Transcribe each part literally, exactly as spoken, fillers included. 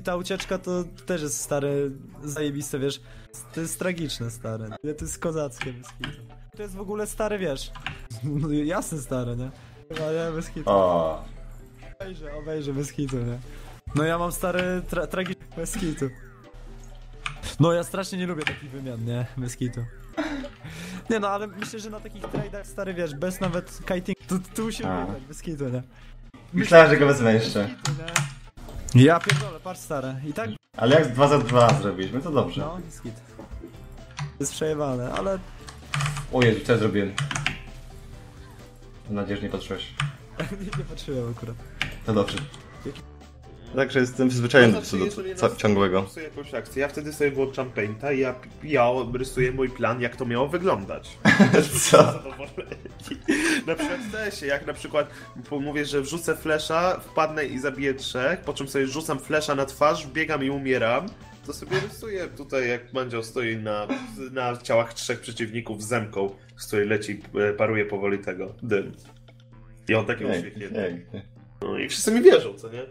I ta ucieczka to też jest stary, zajebiste, wiesz. To jest tragiczne, stare. Nie, to jest kozackie, bez hitu. To jest w ogóle stary, wiesz. No, jasne, stare, nie? Chyba nie, bez hitu. O. Obejrzę, obejrzę, bez hitu, nie? No ja mam stary, tra tragiczny, bez hitu. No ja strasznie nie lubię takich wymian, nie? Bez hitu. Nie no, ale myślę, że na takich trade'ach, stary, wiesz, bez nawet kiting, to tu się wygrać, bez hitu, nie? Myślałem, że go wezmę jeszcze. Ja pierdolę, patrz stare, i tak... Ale jak dwa za dwa zrobiliśmy, to dobrze. No, jest hit. Jest przejebane, ale... O Jezu, co ja zrobiłem? Mam nadzieję, że nie patrzyłeś. Nie patrzyłem akurat. To dobrze. Także jestem przyzwyczajony do co ciągłego. Jakąś akcję. Ja wtedy sobie włączam Painta i ja, ja rysuję mój plan, jak to miało wyglądać. Co? Na przykład w tesie, jak na przykład mówię, że wrzucę flesza, wpadnę i zabiję trzech, po czym sobie rzucam flesza na twarz, biegam i umieram, to sobie rysuję tutaj, jak Mandzio stoi na, na ciałach trzech przeciwników z zemką, z której leci, paruje powoli tego dym. I on taki uśmiechnie. No i wszyscy mi wierzą, co nie?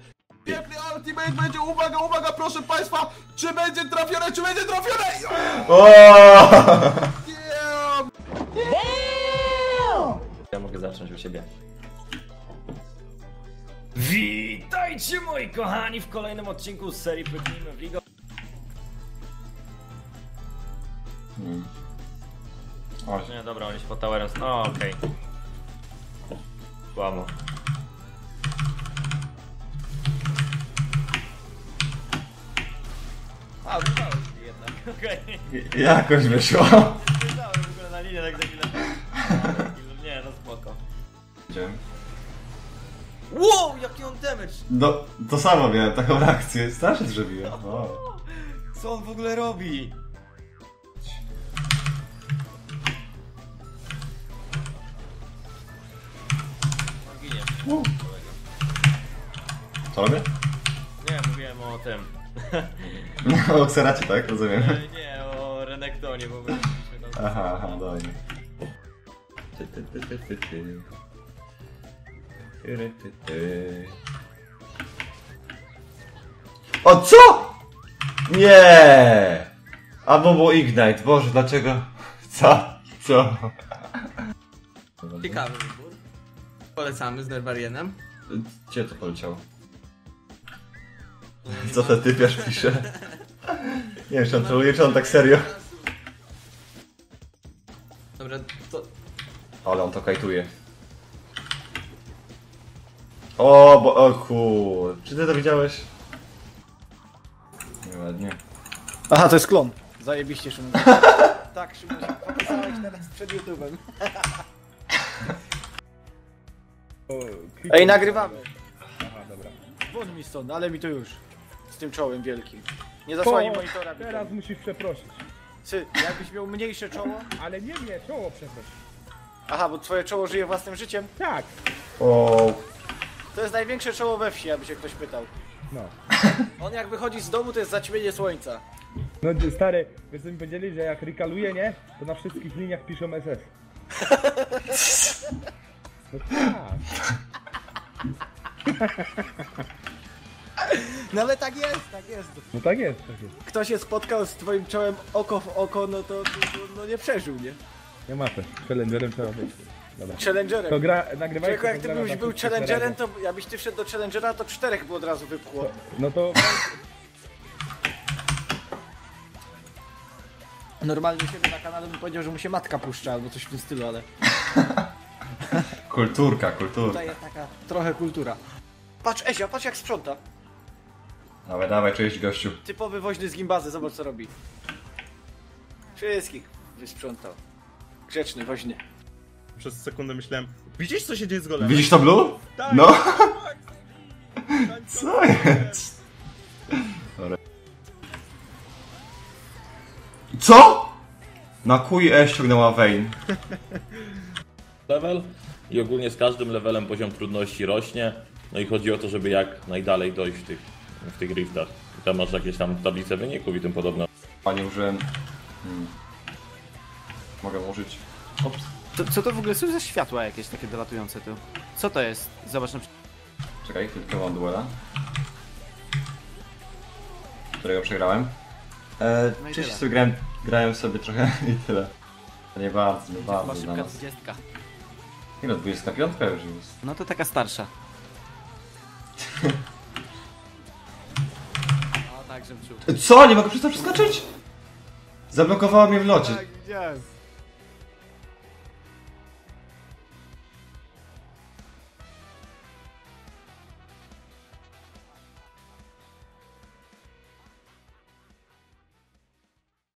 Piękny ultimate będzie, uwaga, uwaga, proszę państwa, czy będzie trafione, czy będzie trafione? Ja mogę zacząć u siebie. Witajcie moi kochani w kolejnym odcinku z serii Pytajmy w Ligo. Hmm. O, nie, dobra, oni się po towerem... No, okej. Okay. Kłamo. A, wydało się jednak, okej. Okay. Jakoś wyszło. Wydało w ogóle na linię, tak za chwilę. Nie, no spoko. Wow, jaki on damage! No, to samo miałem taką reakcję, strasznie zrobiłem. Wow. Co on w ogóle robi? Wow. Co robię? Nie, mówiłem o tym. O Xeracie, tak? Rozumiem. Nie, nie, o Renektonie, bo byliśmy tam... Aha, aha, dobrze. O co?! Nie! Albo było Ignite, Boże, dlaczego? Co? Co? Ciekawy wybór. Polecamy z Nervarienem. Gdzie to poleciało? Co ten typiarz pisze? Nie wiem, czy on troluje, czy on tak serio. Dobra, to... Ale on to kajtuje. O, bo... O kur... Czy ty to widziałeś? Nieładnie. Aha, to jest klon. Zajebiście, Szymon. Tak, Szymon, pokazałeś teraz przed YouTube'em. Ej, nagrywamy. Aha, dobra. Wódź mi stąd, ale mi to już. Z tym czołem wielkim. Nie zasłani monitora. Teraz mi musisz przeprosić. Ty, jakbyś miał mniejsze czoło? Ale nie mnie, czoło przeprosić. Aha, bo twoje czoło żyje własnym życiem? Tak. O. To jest największe czoło we wsi, aby się ktoś pytał. No. On jak wychodzi z domu, to jest zaćmienie słońca. No stary, wiesz co mi powiedzieli, że jak rikaluje, nie? To na wszystkich liniach piszą S S. No tak. No ale tak jest, tak jest. No tak jest, tak jest. Kto się spotkał z twoim czołem oko w oko, no to, to, to no nie przeżył, nie? Nie ma też. Challengerem trzeba być. Dobra. Challengerem. To gra, nagrywaj. Czeko, jak ty byś był challengerem, to jakbyś ty wszedł do challengera, to czterech by od razu wypchło. To, no to... Normalnie siebie na kanale bym powiedział, że mu się matka puszcza albo coś w tym stylu, ale... Kulturka, kulturka. Tutaj jest taka trochę kultura. Patrz, Ezio, patrz jak sprząta. Dawaj, dawaj, czyjś gościu. Typowy woźny z gimbazy, zobacz co robi. Wszystkich wysprzątał. Grzeczny, woźny. Przez sekundę myślałem, widzisz co się dzieje z golem? Widzisz to blue? Tak, no. Tak. Co jest? Co? Na Q E ściągnęła Vayne. Level i ogólnie z każdym levelem poziom trudności rośnie. No i chodzi o to, żeby jak najdalej dojść w tych, w tych riftach. I tam masz jakieś tam tablice wyników i tym podobne. A nie użyłem... Hmm. Mogę użyć. Ops. To, co to w ogóle są za światła jakieś takie dolatujące tu? Co to jest? Zobacz na przykład. Czekaj, tylko mam duela. którego przegrałem. E, no Czyli sobie grałem, grałem sobie trochę i tyle. Nie bardzo, nie bardzo. Chyba szybka dwudziestka. Nie no, dwudziesta piątka już jest. No to taka starsza. O, tak, żebym czuł. Co? Nie mogę przez to przeskoczyć? Zablokowało mnie w locie. Tak, yes.